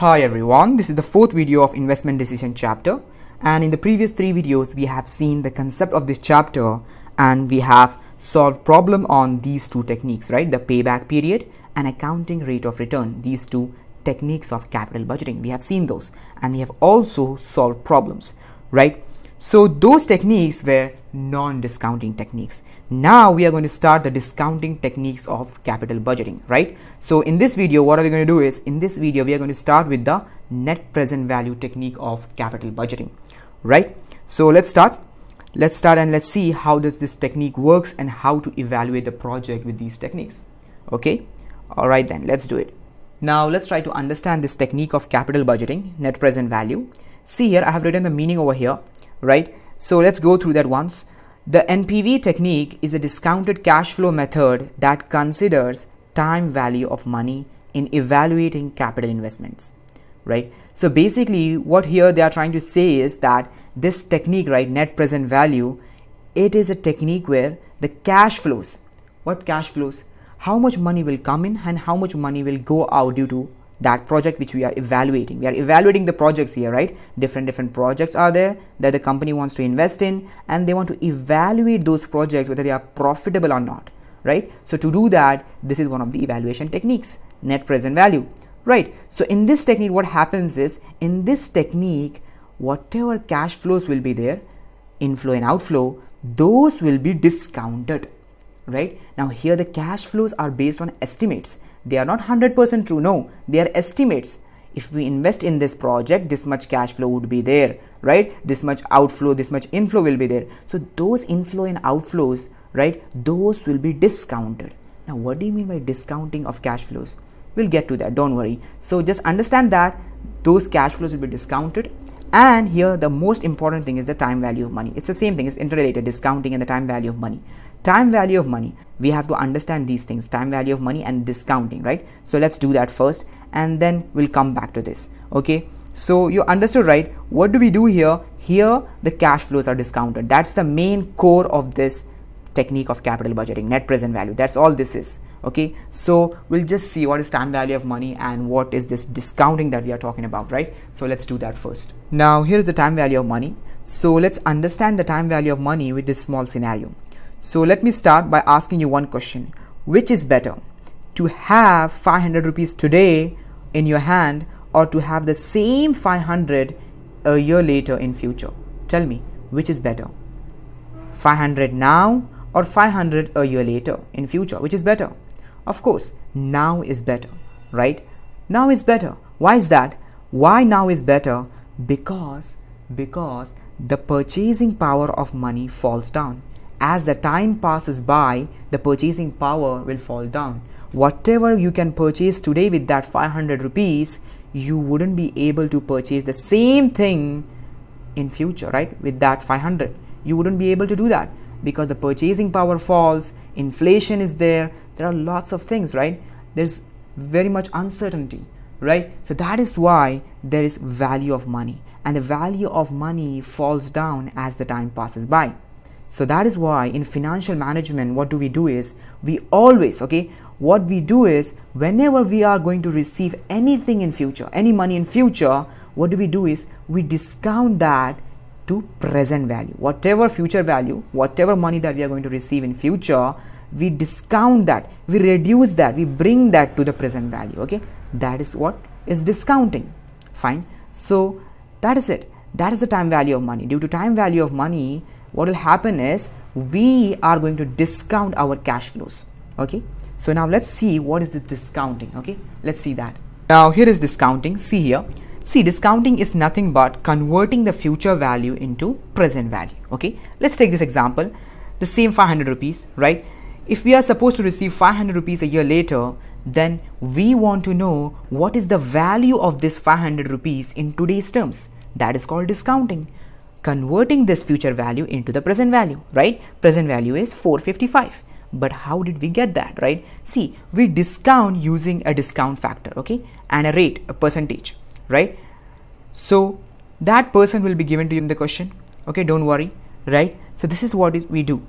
Hi everyone, this is the fourth video of investment decision chapter, and in the previous three videos we have seen the concept of this chapter and we have solved problem on these two techniques, right? The payback period and accounting rate of return, these two techniques of capital budgeting. We have seen those and we have also solved problems, right? So those techniques were non-discounting techniques. Now we are going to start the discounting techniques of capital budgeting, right? So in this video, what are we going to do is, in this video we are going to start with the net present value technique of capital budgeting, right? So let's start and let's see how does this technique works and how to evaluate the project with these techniques. Okay, all right, then let's do it. Now let's try to understand this technique of capital budgeting, net present value. See here, I have written the meaning over here, right? So let's go through that once. The NPV technique is a discounted cash flow method that considers time value of money in evaluating capital investments, right? So basically what here they are trying to say is that this technique, right, net present value, it is a technique where the cash flows, what cash flows, how much money will come in and how much money will go out due to that project which we are evaluating. We are evaluating the projects here, right? Different projects are there that the company wants to invest in, and they want to evaluate those projects whether they are profitable or not, right? So to do that, this is one of the evaluation techniques, net present value, right? So in this technique, what happens is, in this technique, whatever cash flows will be there, inflow and outflow, those will be discounted, right? Now here the cash flows are based on estimates. They are not 100% true, no, they are estimates. If we invest in this project, this much cash flow would be there, right? This much outflow, this much inflow will be there. So those inflow and outflows, right, those will be discounted. Now what do you mean by discounting of cash flows? We'll get to that, don't worry. So just understand that those cash flows will be discounted, and here the most important thing is the time value of money. It's the same thing, it's interrelated, discounting and the time value of money. Time value of money, we have to understand these things, time value of money and discounting, right? So let's do that first and then we'll come back to this. Okay, so you understood, right? What do we do here? Here the cash flows are discounted. That's the main core of this technique of capital budgeting, net present value. That's all this is. Okay, so we'll just see what is time value of money and what is this discounting that we are talking about, right? So let's do that first. Now here is the time value of money. So let's understand the time value of money with this small scenario. So let me start by asking you one question. Which is better, to have 500 rupees today in your hand or to have the same 500 a year later in future? Tell me, which is better, 500 now or 500 a year later in future? Which is better? Of course, now is better, right? Now is better. Why is that? Why now is better? Because the purchasing power of money falls down. As the time passes by, the purchasing power will fall down. Whatever you can purchase today with that 500 rupees, you wouldn't be able to purchase the same thing in future, right? With that 500, you wouldn't be able to do that because the purchasing power falls, inflation is there, there are lots of things, right? There's very much uncertainty, right? So that is why there is value of money, and the value of money falls down as the time passes by. So that is why in financial management, what do we do is, we always, okay, what we do is, whenever we are going to receive anything in future, any money in future, what do we do is, we discount that to present value. Whatever future value, whatever money that we are going to receive in future, we discount that, we reduce that, we bring that to the present value, okay? That is what is discounting, fine? So that is it. That is the time value of money. Due to time value of money, what will happen is, we are going to discount our cash flows. Okay, so now let's see what is the discounting. Okay, let's see that. Now here is discounting. See here, see, discounting is nothing but converting the future value into present value. Okay, let's take this example, the same 500 rupees, right? If we are supposed to receive 500 rupees a year later, then we want to know what is the value of this 500 rupees in today's terms. That is called discounting, converting this future value into the present value, right? Present value is 455, but how did we get that, right? See, we discount using a discount factor, okay, and a rate, a percentage, right? So that percent will be given to you in the question, okay, don't worry, right? So this is what we do.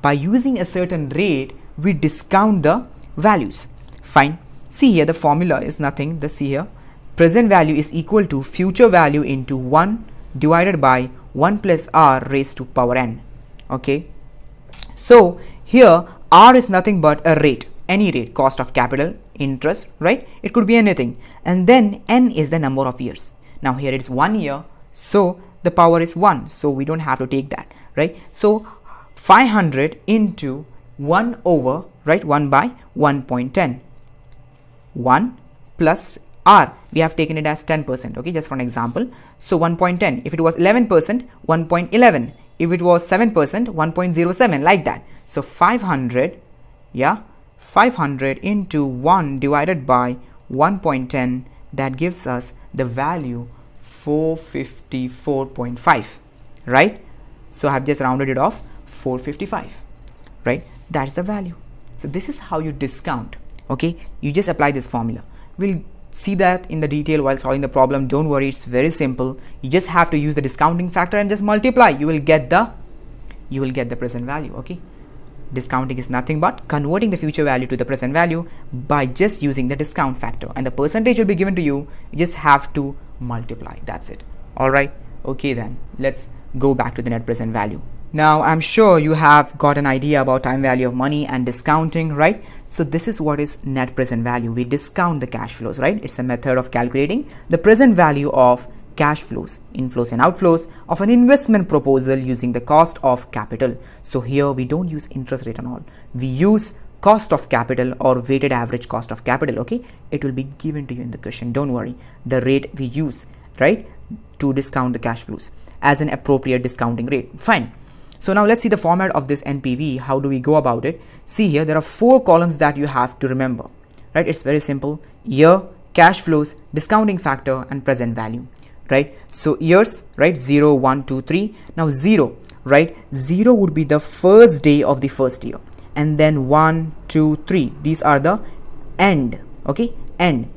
By using a certain rate, we discount the values, fine. See here, the formula is nothing, see here, present value is equal to future value into 1 divided by 1 plus r raised to power n. Okay, so here r is nothing but a rate, any rate, cost of capital, interest, right? It could be anything. And then n is the number of years. Now here it's 1 year, so the power is 1, so we don't have to take that, right? So 500 into 1 over, right, 1 by 1.10, 1 plus r, we have taken it as 10%, okay, just for an example. So 1.10, if it was 11%, 1.11, if it was 7%, 1.07, like that. So 500, yeah, 500 into 1 divided by 1.10, that gives us the value 454.5, right? So I have just rounded it off, 455, right? That's the value. So this is how you discount, okay? You just apply this formula. We'll see that in the detail while solving the problem. Don't worry, it's very simple. You just have to use the discounting factor and just multiply. You will get the present value, okay? Discounting is nothing but converting the future value to the present value by just using the discount factor, and the percentage will be given to you. You just have to multiply, that's it. All right, okay, then let's go back to the net present value. Now I'm sure you have got an idea about time value of money and discounting, right? So this is what is net present value. We discount the cash flows, right? It's a method of calculating the present value of cash flows, inflows and outflows of an investment proposal using the cost of capital. So here we don't use interest rate and all. We use cost of capital or weighted average cost of capital, okay? It will be given to you in the question, don't worry. The rate we use, right, to discount the cash flows as an appropriate discounting rate, fine. So now let's see the format of this NPV. How do we go about it? See here, there are 4 columns that you have to remember, right? It's very simple. Year, cash flows, discounting factor and present value, right? So years, right, 0, 1, 2, 3. Now 0, right, 0 would be the first day of the first year. And then 1, 2, 3, these are the end, okay? End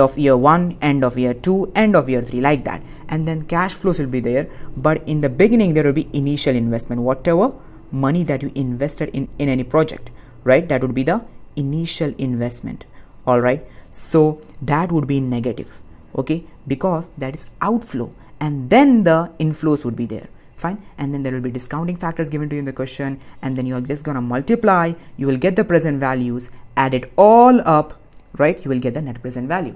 of year 1, end of year 2, end of year 3, like that. And then cash flows will be there, but in the beginning there will be initial investment, whatever money that you invested in any project, right? That would be the initial investment. All right, so that would be negative, okay, because that is outflow, and then the inflows would be there, fine. And then there will be discounting factors given to you in the question, and then you are just gonna multiply. You will get the present values, add it all up, right? You will get the net present value.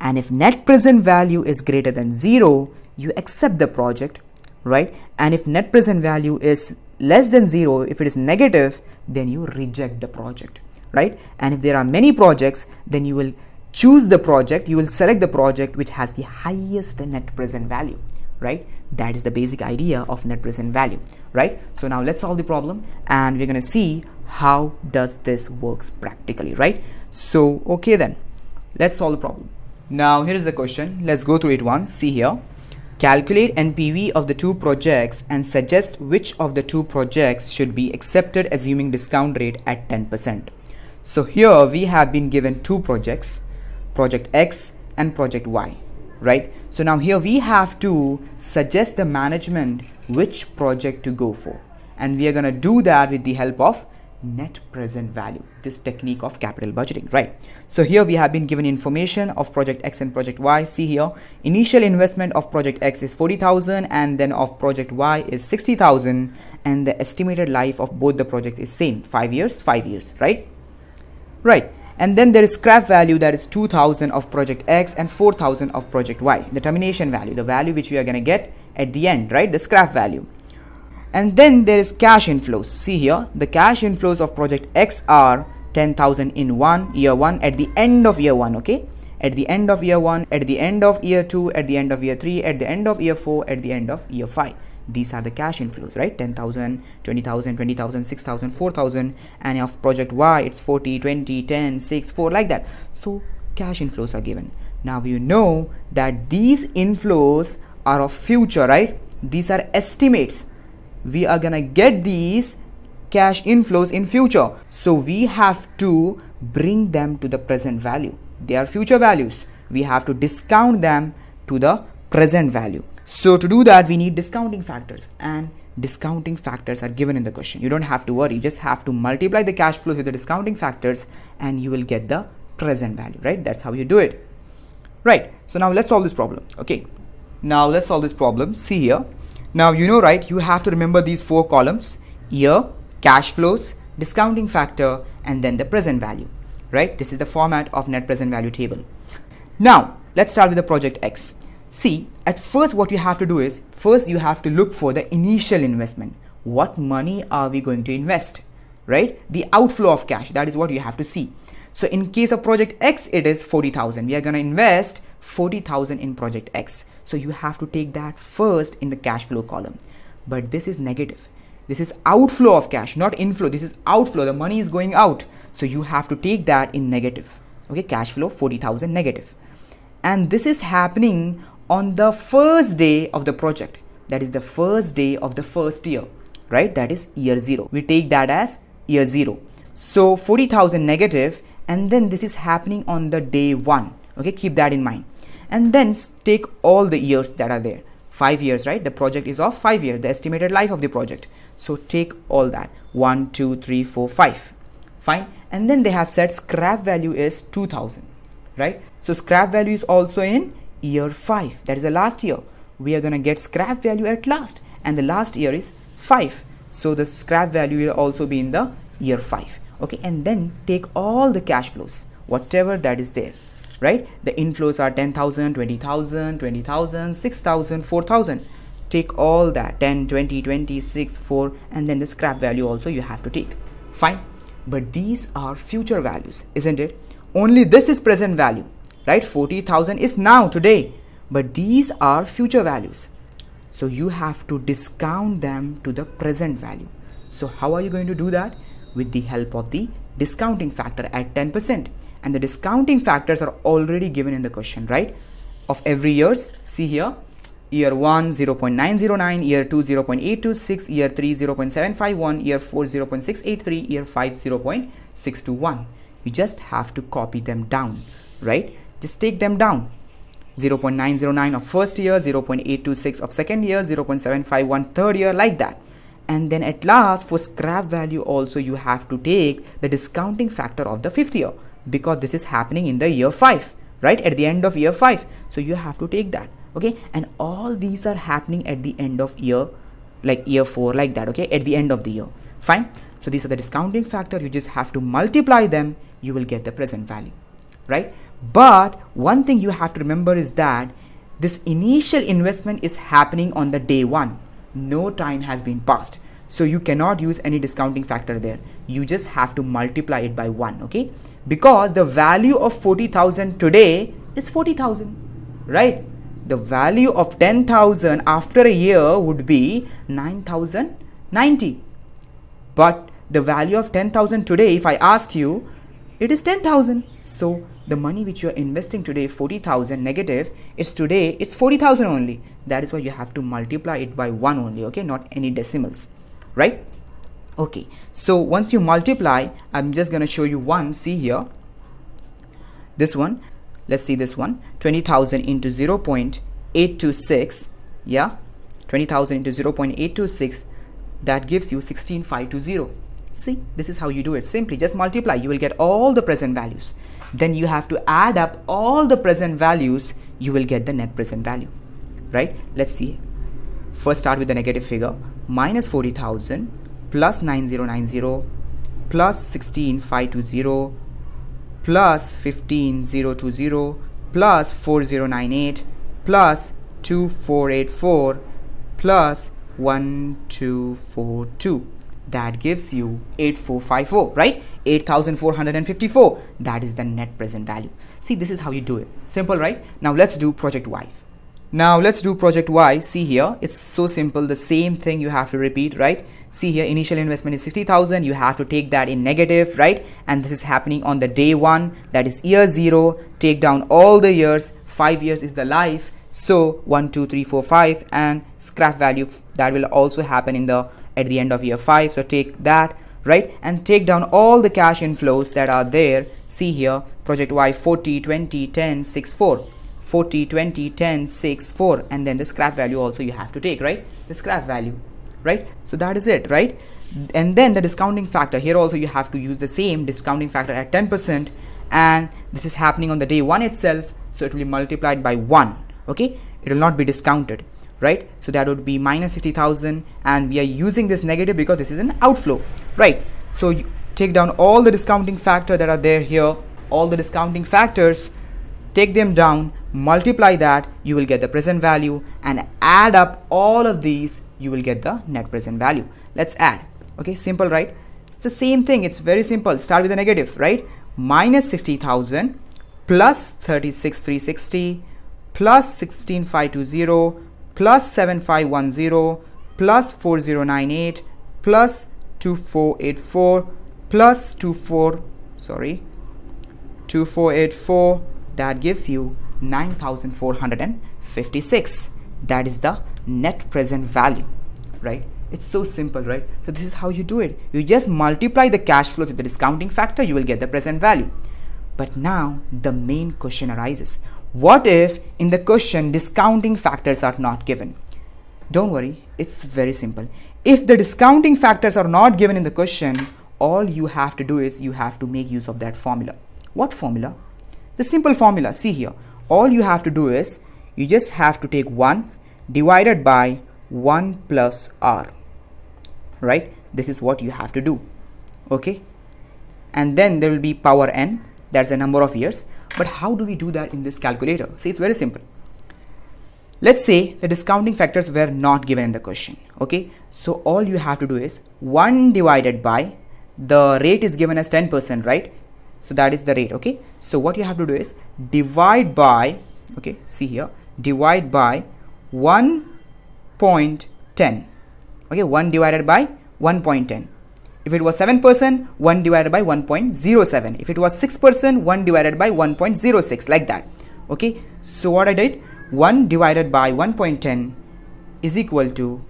And if net present value is greater than 0, you accept the project, right? And if net present value is less than 0, if it is negative, then you reject the project, right? And if there are many projects, then you will choose the project, you will select the project which has the highest net present value, right? That is the basic idea of net present value, right? So now let's solve the problem, and we're gonna see how does this works practically, right? So okay, then let's solve the problem. Now here is the question, let's go through it once. See here, calculate NPV of the 2 projects and suggest which of the 2 projects should be accepted assuming discount rate at 10%. So here we have been given 2 projects, project X and project Y, right? So now here we have to suggest the management which project to go for, and we are going to do that with the help of net present value, this technique of capital budgeting, right? So here we have been given information of project X and project Y. See here, initial investment of project X is 40,000, and then of project Y is 60,000, and the estimated life of both the project is same, 5 years, 5 years, right. And then there is scrap value, that is 2,000 of project X and 4,000 of project Y, the termination value, the value which we are going to get at the end, right, the scrap value. And then there is cash inflows. See here, the cash inflows of project X are 10,000 in year 1, at the end of year 1, okay, at the end of year 1, at the end of year 2, at the end of year 3, at the end of year 4, at the end of year 5. These are the cash inflows, right? 10,000, 20,000, 20,000, 6,000, 4,000, and of project Y it's 40, 20, 10, 6, 4, like that. So cash inflows are given. Now you know that these inflows are of future, right? These are estimates. We are gonna get these cash inflows in future, so we have to bring them to the present value. They are future values, we have to discount them to the present value. So to do that, we need discounting factors, and discounting factors are given in the question. You don't have to worry, you just have to multiply the cash flows with the discounting factors and you will get the present value, right? That's how you do it, right? So now let's solve this problem. Okay, now let's solve this problem. See here, now you know, right, you have to remember these four columns: year, cash flows, discounting factor, and then the present value, right? This is the format of net present value table. Now let's start with the project X. See, at first what you have to do is, first you have to look for the initial investment. What money are we going to invest, right? The outflow of cash, that is what you have to see. So in case of project X, it is 40,000. We are going to invest 40,000 in project X. So you have to take that first in the cash flow column. But this is negative. This is outflow of cash, not inflow. This is outflow. The money is going out. So you have to take that in negative. Okay, cash flow 40,000 negative. And this is happening on the first day of the project. That is the first day of the first year, right? That is year zero. We take that as year zero. So 40,000 negative, and then this is happening on the day one. Okay, keep that in mind. And then take all the years that are there. 5 years, right? The project is of 5 years, the estimated life of the project. So take all that, 1, 2, 3, 4, 5. Fine. And then they have said scrap value is 2,000, right? So scrap value is also in year 5. That is the last year. We are going to get scrap value at last, and the last year is 5. So the scrap value will also be in the year 5. Okay, and then take all the cash flows, whatever that is there, right? The inflows are 10,000, 20,000, 20,000, 6,000, 4,000. Take all that, 10, 20, 20, 6, 4, and then the scrap value also you have to take. Fine. But these are future values, isn't it? Only this is present value, right? 40,000 is now, today, but these are future values. So you have to discount them to the present value. So how are you going to do that? With the help of the discounting factor at 10%. And the discounting factors are already given in the question, right? Of every year's, see here, year 1, 0.909, year 2, 0.826, year 3, 0.751, year 4, 0.683, year 5, 0.621. You just have to copy them down, right? Just take them down. 0.909 of first year, 0.826 of second year, 0.751 third year, like that. And then at last, for scrap value also, you have to take the discounting factor of the fifth year, because this is happening in the year 5, right? At the end of year 5. So you have to take that. Okay. And all these are happening at the end of year, like year 4, like that. Okay. At the end of the year. Fine. So these are the discounting factor. You just have to multiply them. You will get the present value, right? But one thing you have to remember is that this initial investment is happening on the day one. No time has been passed. So you cannot use any discounting factor there. You just have to multiply it by 1. Okay. Because the value of 40,000 today is 40,000, right? The value of 10,000 after a year would be 9,090. But the value of 10,000 today, if I ask you, it is 10,000. So the money which you are investing today, 40,000 negative, is today, it's 40,000 only. That is why you have to multiply it by 1 only, okay? Not any decimals, right? Okay, so once you multiply, I'm just going to show you one. See here, this one, let's see this one, 20,000 into 0.826, yeah, 20,000 into 0.826, that gives you 16,520. See, this is how you do it. Simply just multiply, you will get all the present values. Then you have to add up all the present values, you will get the net present value, right? Let's see. First start with the negative figure, minus 40,000 plus 9090 plus 16,520 plus 15,020 plus 4098 plus 2484 plus 1242. That gives you 8454, right? 8,454. That is the net present value. See, this is how you do it. Simple, right? Now let's do project Y. Now let's do project Y. See here, it's so simple. The same thing you have to repeat, right? See here, initial investment is 60,000. You have to take that in negative, right? And this is happening on the day one, that is year zero. Take down all the years. 5 years is the life. So 1, 2, 3, 4, 5, and scrap value that will also happen in the at the end of year 5. So take that, right? And take down all the cash inflows that are there. See here, project Y, 40, 20, 10, 6, 4. 40, 20, 10, 6, 4. And then the scrap value also you have to take, right? The scrap value, right? So that is it, right? And then the discounting factor. Here also you have to use the same discounting factor at 10%. And this is happening on the day 1 itself. so it will be multiplied by 1. Okay, it will not be discounted, right? So that would be minus 60,000, and we are using this negative because this is an outflow, right? So you take down all the discounting factor that are there here, all the discounting factors, take them down, multiply that, you will get the present value, and add up all of these, you will get the net present value. Let's add. Okay, simple, right? It's the same thing, it's very simple. Start with the negative, right? Minus 60,000 plus 36,360 plus 16,520 plus 7,510 plus 4,098 plus 2,484 plus 2,484, that gives you 9,456. That is the net present value, right? It's so simple, right? So this is how you do it. You just multiply the cash flows with the discounting factor, you will get the present value. But now the main question arises. What if in the question discounting factors are not given? Don't worry, it's very simple. If the discounting factors are not given in the question, all you have to do is you have to make use of that formula. What formula? The simple formula. See here, all you have to do is you just have to take 1 divided by 1 plus r, right? This is what you have to do. Okay, and then there will be power n, that's the number of years. But how do we do that in this calculator? See, it's very simple. Let's say the discounting factors were not given in the question. Okay, so all you have to do is 1 divided by, the rate is given as 10%, right? So that is the rate. Okay, so what you have to do is divide by, okay, see here, divide by 1.10. okay, 1 divided by 1.10. if it was 7%, 1 divided by 1.07. if it was 6%, 1 divided by 1.06, like that. Okay, so what I did, 1 divided by 1.10 is equal to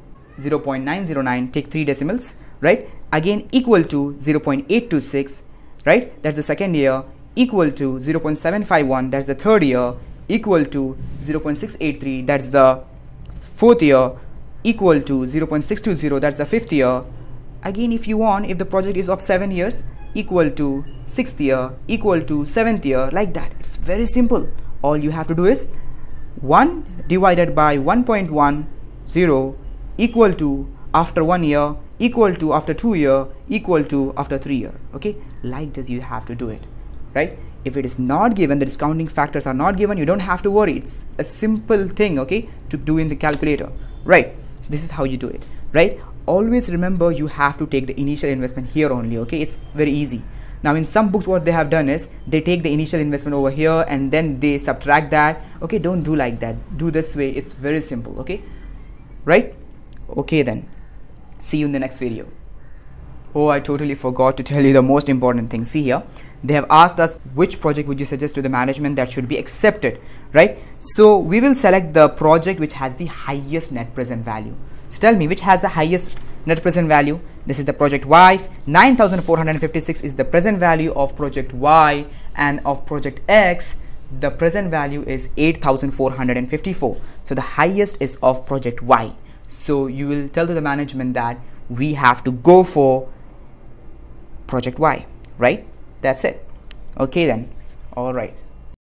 0.909, take 3 decimals, right? Again equal to 0.826, right? That's the second year. Equal to 0.751, that's the third year. Equal to 0.683, that's the fourth year. Equal to 0.620, that's the fifth year. Again, if you want, if the project is of 7 years, equal to sixth year, equal to seventh year, like that. It's very simple. All you have to do is 1 divided by 1.10 equal to after 1 year, equal to after 2 year, equal to after 3 year. Okay, like this you have to do it, right? If it is not given, the discounting factors are not given, you don't have to worry. It's a simple thing, okay, to do in the calculator, right? So this is how you do it, right? Always remember, you have to take the initial investment here only. Okay, it's very easy. Now in some books what they have done is they take the initial investment over here and then they subtract that. Okay, don't do like that, do this way, it's very simple. Okay, right? Okay, then see you in the next video. Oh, I totally forgot to tell you the most important thing. See here, they have asked us which project would you suggest to the management that should be accepted, right? So we will select the project which has the highest net present value. So tell me, which has the highest net present value? This is the project Y. 9,456 is the present value of project Y, and of project X the present value is 8,454. So the highest is of project Y. So you will tell to the management that we have to go for project Y, right? That's it. Okay, then. All right.